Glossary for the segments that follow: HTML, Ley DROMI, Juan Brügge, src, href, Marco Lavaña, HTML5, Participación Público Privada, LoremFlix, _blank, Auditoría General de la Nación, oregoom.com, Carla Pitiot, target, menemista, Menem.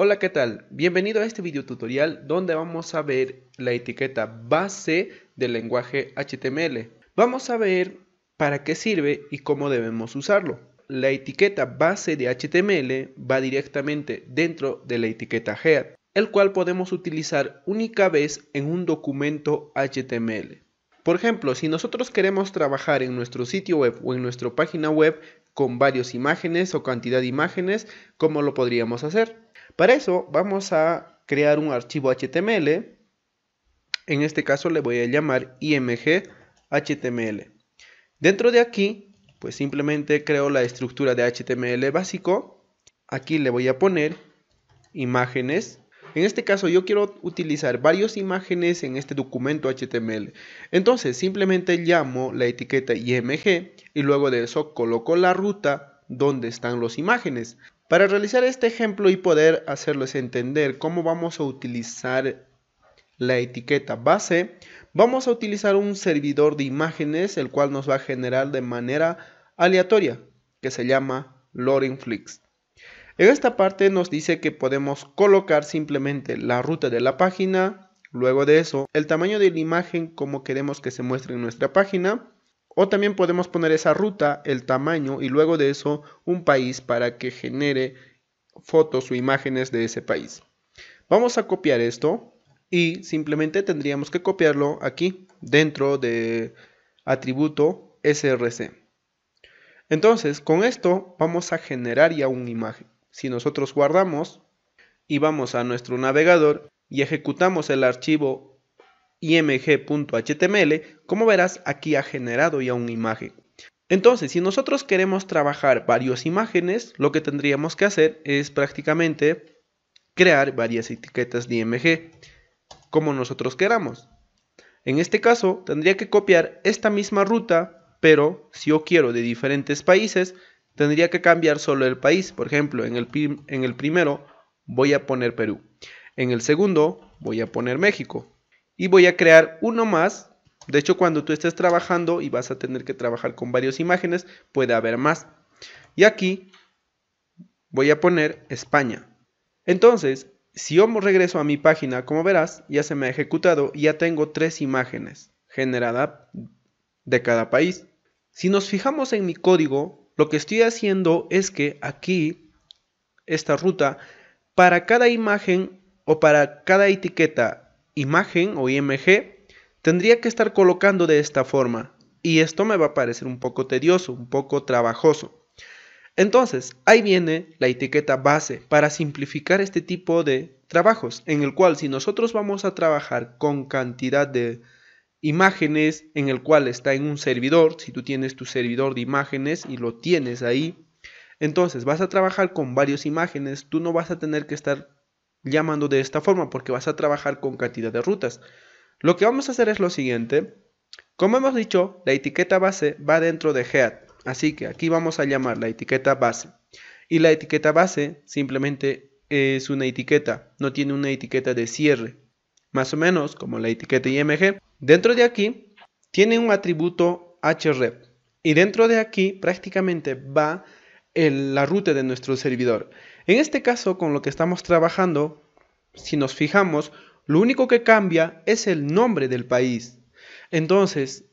Hola, ¿qué tal? Bienvenido a este video tutorial donde vamos a ver la etiqueta base del lenguaje HTML. Vamos a ver para qué sirve y cómo debemos usarlo. La etiqueta base de HTML va directamente dentro de la etiqueta head, el cual podemos utilizar única vez en un documento HTML. Por ejemplo, si nosotros queremos trabajar en nuestro sitio web o en nuestra página web con varias imágenes o cantidad de imágenes, ¿cómo lo podríamos hacer? Para eso vamos a crear un archivo HTML, en este caso le voy a llamar img.html. Dentro de aquí, pues simplemente creo la estructura de HTML básico, aquí le voy a poner imágenes. En este caso yo quiero utilizar varias imágenes en este documento HTML. Entonces simplemente llamo la etiqueta img y luego de eso coloco la ruta donde están las imágenes. Para realizar este ejemplo y poder hacerles entender cómo vamos a utilizar la etiqueta base, vamos a utilizar un servidor de imágenes, el cual nos va a generar de manera aleatoria, que se llama LoremFlix. En esta parte nos dice que podemos colocar simplemente la ruta de la página, luego de eso el tamaño de la imagen como queremos que se muestre en nuestra página, o también podemos poner esa ruta, el tamaño y luego de eso un país para que genere fotos o imágenes de ese país. Vamos a copiar esto y simplemente tendríamos que copiarlo aquí dentro de atributo src. Entonces con esto vamos a generar ya una imagen. Si nosotros guardamos y vamos a nuestro navegador y ejecutamos el archivo img.html, como verás aquí ha generado ya una imagen. Entonces si nosotros queremos trabajar varias imágenes, lo que tendríamos que hacer es prácticamente crear varias etiquetas de img como nosotros queramos. En este caso tendría que copiar esta misma ruta, pero si yo quiero de diferentes países tendría que cambiar solo el país. Por ejemplo, en el primero voy a poner Perú, en el segundo voy a poner México y voy a crear uno más. De hecho, cuando tú estés trabajando y vas a tener que trabajar con varias imágenes, puede haber más. Y aquí voy a poner España. Entonces, si yo regreso a mi página, como verás, ya se me ha ejecutado y ya tengo 3 imágenes generadas de cada país. Si nos fijamos en mi código, lo que estoy haciendo es que aquí, esta ruta, para cada imagen o para cada etiqueta, imagen o img, tendría que estar colocando de esta forma y esto me va a parecer un poco tedioso, un poco trabajoso. Entonces ahí viene la etiqueta base para simplificar este tipo de trabajos, en el cual si nosotros vamos a trabajar con cantidad de imágenes, en el cual está en un servidor, si tú tienes tu servidor de imágenes y lo tienes ahí, entonces vas a trabajar con varias imágenes, tú no vas a tener que estar llamando de esta forma porque vas a trabajar con cantidad de rutas. Lo que vamos a hacer es lo siguiente. Como hemos dicho, la etiqueta base va dentro de head, así que aquí vamos a llamar la etiqueta base, y la etiqueta base simplemente es una etiqueta, no tiene una etiqueta de cierre, más o menos como la etiqueta img. Dentro de aquí tiene un atributo href y dentro de aquí prácticamente va la ruta de nuestro servidor. En este caso, con lo que estamos trabajando, si nos fijamos, lo único que cambia es el nombre del país. Entonces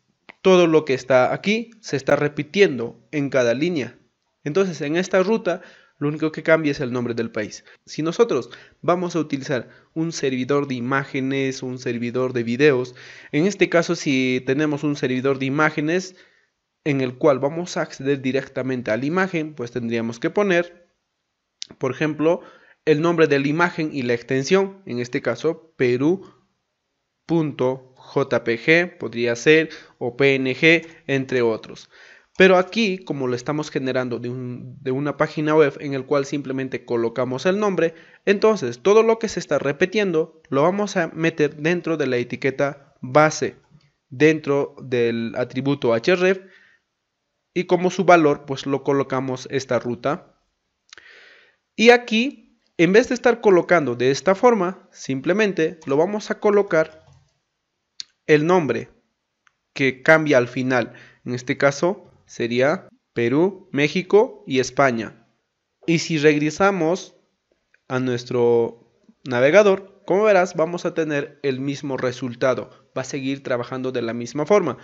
todo lo que está aquí se está repitiendo en cada línea. Entonces en esta ruta lo único que cambia es el nombre del país. Si nosotros vamos a utilizar un servidor de imágenes, un servidor de videos, en este caso si tenemos un servidor de imágenes en el cual vamos a acceder directamente a la imagen, pues tendríamos que poner, por ejemplo, el nombre de la imagen y la extensión, en este caso Perú.jpg podría ser, o PNG, entre otros. Pero aquí, como lo estamos generando de una página web en el cual simplemente colocamos el nombre, entonces todo lo que se está repitiendo lo vamos a meter dentro de la etiqueta base, dentro del atributo href, y como su valor pues lo colocamos esta ruta. Y aquí, en vez de estar colocando de esta forma, simplemente lo vamos a colocar el nombre que cambia al final. En este caso sería Perú, México y España. Y si regresamos a nuestro navegador, como verás, vamos a tener el mismo resultado. Va a seguir trabajando de la misma forma.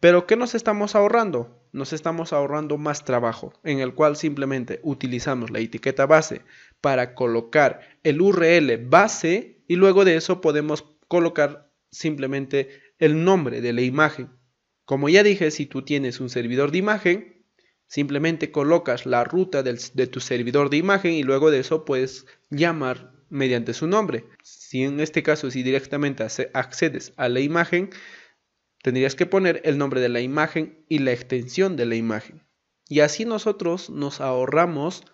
Pero ¿qué nos estamos ahorrando? Nos estamos ahorrando más trabajo, en el cual simplemente utilizamos la etiqueta base para colocar el URL base y luego de eso podemos colocar simplemente el nombre de la imagen. Como ya dije, si tú tienes un servidor de imagen, simplemente colocas la ruta de tu servidor de imagen y luego de eso puedes llamar mediante su nombre. Si en este caso, si directamente accedes a la imagen, tendrías que poner el nombre de la imagen y la extensión de la imagen. Y así nosotros nos ahorramos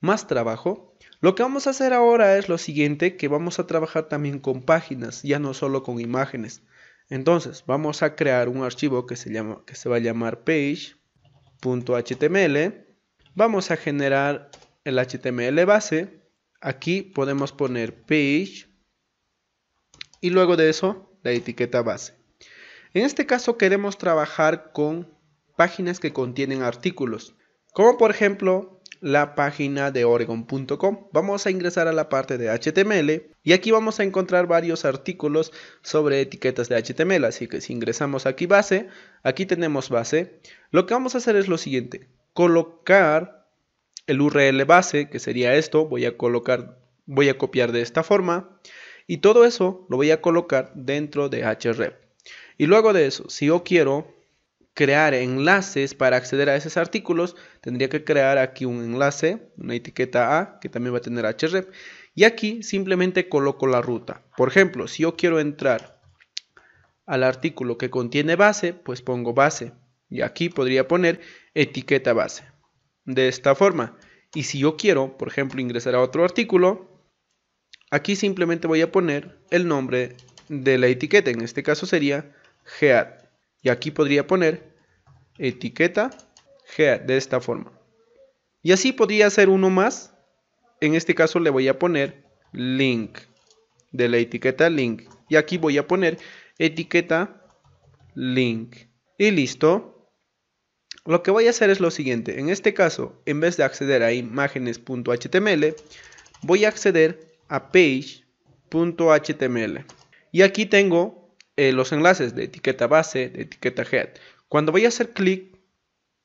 más trabajo. Lo que vamos a hacer ahora es lo siguiente, que vamos a trabajar también con páginas, ya no solo con imágenes. Entonces vamos a crear un archivo que se va a llamar page.html. Vamos a generar el HTML base. Aquí podemos poner page y luego de eso la etiqueta base. En este caso queremos trabajar con páginas que contienen artículos, como por ejemplo la página de oregoom.com. Vamos a ingresar a la parte de HTML y aquí vamos a encontrar varios artículos sobre etiquetas de HTML. Así que si ingresamos aquí base, aquí tenemos base. Lo que vamos a hacer es lo siguiente, colocar el URL base, que sería esto. Voy a copiar de esta forma y todo eso lo voy a colocar dentro de href. Y luego de eso, si yo quiero crear enlaces para acceder a esos artículos, tendría que crear aquí un enlace, una etiqueta A, que también va a tener href, y aquí simplemente coloco la ruta. Por ejemplo, si yo quiero entrar al artículo que contiene base, pues pongo base y aquí podría poner etiqueta base. De esta forma. Y si yo quiero, por ejemplo, ingresar a otro artículo, aquí simplemente voy a poner el nombre de la etiqueta. En este caso sería head. Y aquí podría poner etiqueta head. De esta forma. Y así podría hacer uno más. En este caso le voy a poner link. De la etiqueta link. Y aquí voy a poner etiqueta link. Y listo. Lo que voy a hacer es lo siguiente, en este caso, en vez de acceder a imágenes.html, voy a acceder a page.html. Y aquí tengo los enlaces de etiqueta base, de etiqueta head. Cuando voy a hacer clic,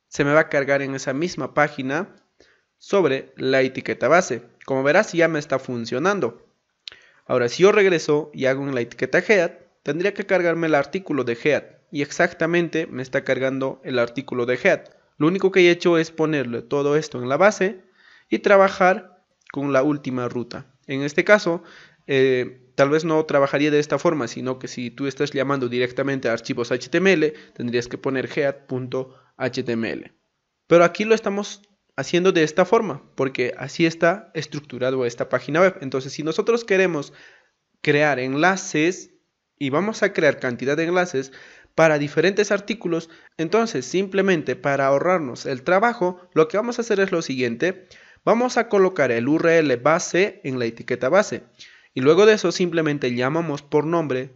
se me va a cargar en esa misma página sobre la etiqueta base. Como verás, ya me está funcionando. Ahora, si yo regreso y hago en la etiqueta head, tendría que cargarme el artículo de head. Y exactamente me está cargando el artículo de head. Lo único que he hecho es ponerle todo esto en la base y trabajar con la última ruta. En este caso, tal vez no trabajaría de esta forma, sino que si tú estás llamando directamente a archivos HTML, tendrías que poner head.html. Pero aquí lo estamos haciendo de esta forma, porque así está estructurado esta página web. Entonces, si nosotros queremos crear enlaces, y vamos a crear cantidad de enlaces para diferentes artículos, entonces simplemente para ahorrarnos el trabajo, lo que vamos a hacer es lo siguiente. Vamos a colocar el URL base en la etiqueta base. Y luego de eso simplemente llamamos por nombre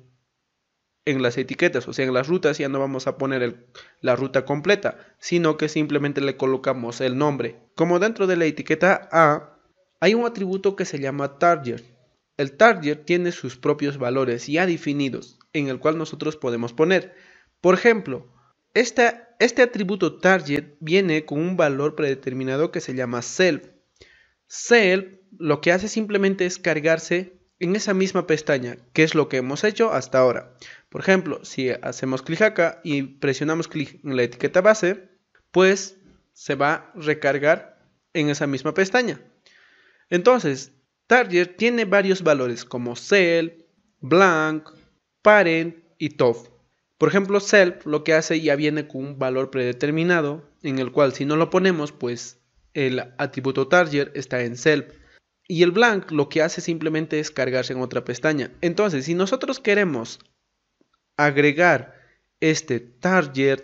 en las etiquetas, o sea en las rutas. Ya no vamos a poner la ruta completa, sino que simplemente le colocamos el nombre. Como dentro de la etiqueta A hay un atributo que se llama target. El target tiene sus propios valores ya definidos, en el cual nosotros podemos poner. Por ejemplo, este atributo target viene con un valor predeterminado que se llama self. Self lo que hace simplemente es cargarse en esa misma pestaña, que es lo que hemos hecho hasta ahora. Por ejemplo, si hacemos clic acá y presionamos clic en la etiqueta base, pues se va a recargar en esa misma pestaña. Entonces, target tiene varios valores como self, blank, parent y top. Por ejemplo, self lo que hace ya viene con un valor predeterminado en el cual si no lo ponemos pues el atributo target está en self. Y el blank lo que hace simplemente es cargarse en otra pestaña. Entonces si nosotros queremos agregar este target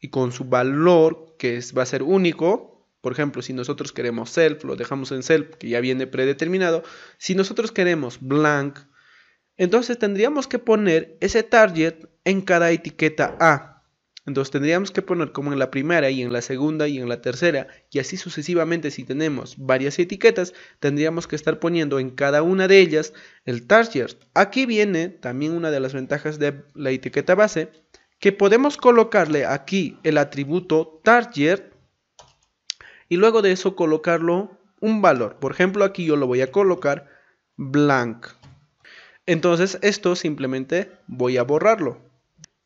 y con su valor que va a ser único. Por ejemplo, si nosotros queremos self, lo dejamos en self, que ya viene predeterminado. Si nosotros queremos blank, entonces tendríamos que poner ese target en cada etiqueta A. Entonces tendríamos que poner como en la primera y en la segunda y en la tercera y así sucesivamente. Si tenemos varias etiquetas, tendríamos que estar poniendo en cada una de ellas el target. Aquí viene también una de las ventajas de la etiqueta base, que podemos colocarle aquí el atributo target y luego de eso colocarlo un valor. Por ejemplo, aquí yo lo voy a colocar blank. Entonces esto simplemente voy a borrarlo.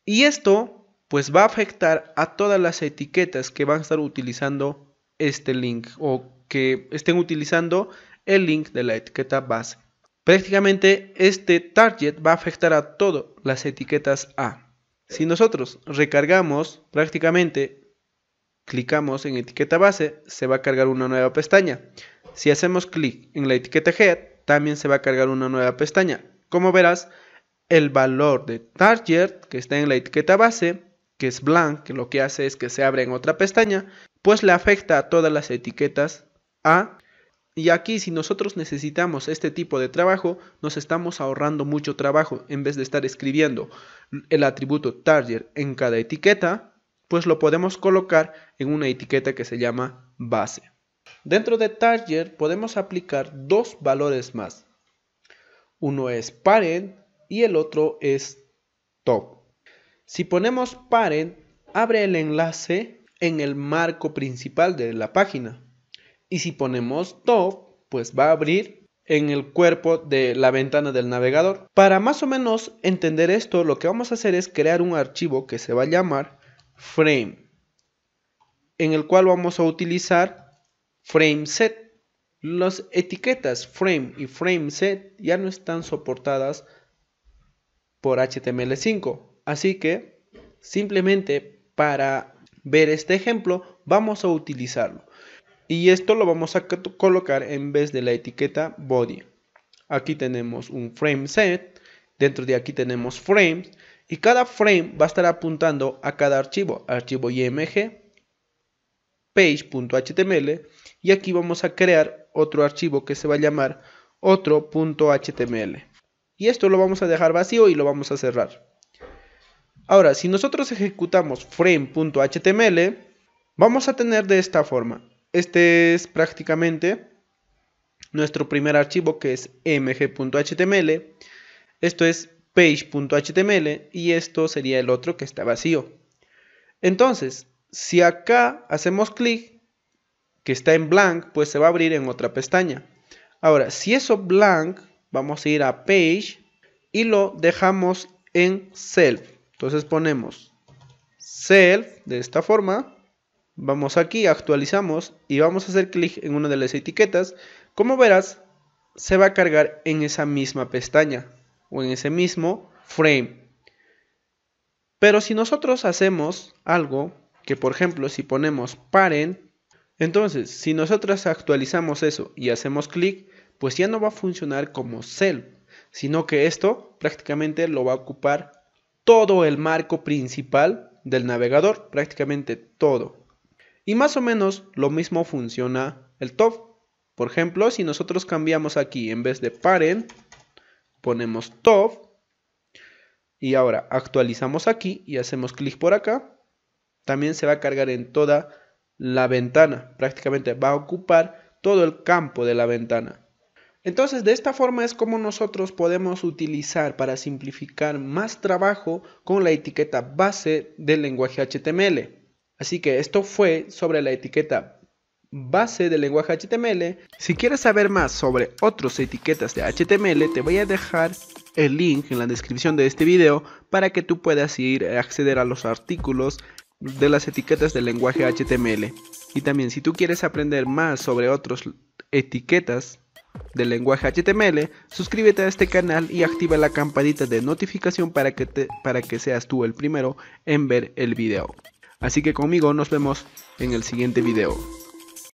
Y esto pues va a afectar a todas las etiquetas que van a estar utilizando este link o que estén utilizando el link de la etiqueta base. Prácticamente este target va a afectar a todas las etiquetas A. Si nosotros recargamos, prácticamente clicamos en etiqueta base, se va a cargar una nueva pestaña. Si hacemos clic en la etiqueta head, también se va a cargar una nueva pestaña. Como verás, el valor de target que está en la etiqueta base, que es blank, que lo que hace es que se abre en otra pestaña, pues le afecta a todas las etiquetas A. Y aquí, si nosotros necesitamos este tipo de trabajo, nos estamos ahorrando mucho trabajo. En vez de estar escribiendo el atributo target en cada etiqueta, pues lo podemos colocar en una etiqueta que se llama base. Dentro de target podemos aplicar dos valores más. Uno es parent y el otro es top. Si ponemos parent, abre el enlace en el marco principal de la página. Y si ponemos top, pues va a abrir en el cuerpo de la ventana del navegador. Para más o menos entender esto, lo que vamos a hacer es crear un archivo que se va a llamar frame, en el cual vamos a utilizar frameset. Las etiquetas frame y frameset ya no están soportadas por HTML5. Así que simplemente para ver este ejemplo vamos a utilizarlo. Y esto lo vamos a colocar en vez de la etiqueta body. Aquí tenemos un frame set. Dentro de aquí tenemos frames. Y cada frame va a estar apuntando a cada archivo. Archivo img. Page.html. Y aquí vamos a crear otro archivo que se va a llamar otro.html. Y esto lo vamos a dejar vacío y lo vamos a cerrar. Ahora, si nosotros ejecutamos frame.html, vamos a tener de esta forma. Este es prácticamente nuestro primer archivo, que es mg.html. Esto es page.html y esto sería el otro que está vacío. Entonces, si acá hacemos clic, que está en blank, pues se va a abrir en otra pestaña. Ahora, si eso blank, vamos a ir a page y lo dejamos en self. Entonces ponemos self de esta forma. Vamos aquí, actualizamos y vamos a hacer clic en una de las etiquetas. Como verás, se va a cargar en esa misma pestaña o en ese mismo frame. Pero si nosotros hacemos algo, que por ejemplo si ponemos parent, entonces si nosotros actualizamos eso y hacemos clic, pues ya no va a funcionar como self, sino que esto prácticamente lo va a ocupar todo el marco principal del navegador, prácticamente todo. Y más o menos lo mismo funciona el top. Por ejemplo, si nosotros cambiamos aquí, en vez de parent, ponemos top. Y ahora actualizamos aquí y hacemos clic por acá. También se va a cargar en toda la ventana. Prácticamente va a ocupar todo el campo de la ventana. Entonces, de esta forma es como nosotros podemos utilizar para simplificar más trabajo con la etiqueta base del lenguaje HTML. Así que esto fue sobre la etiqueta base del lenguaje HTML. Si quieres saber más sobre otras etiquetas de HTML, te voy a dejar el link en la descripción de este video para que tú puedas ir a acceder a los artículos de las etiquetas del lenguaje HTML. Y también, si tú quieres aprender más sobre otras etiquetas del lenguaje HTML, suscríbete a este canal y activa la campanita de notificación para que seas tú el primero en ver el video. Así que conmigo nos vemos en el siguiente video.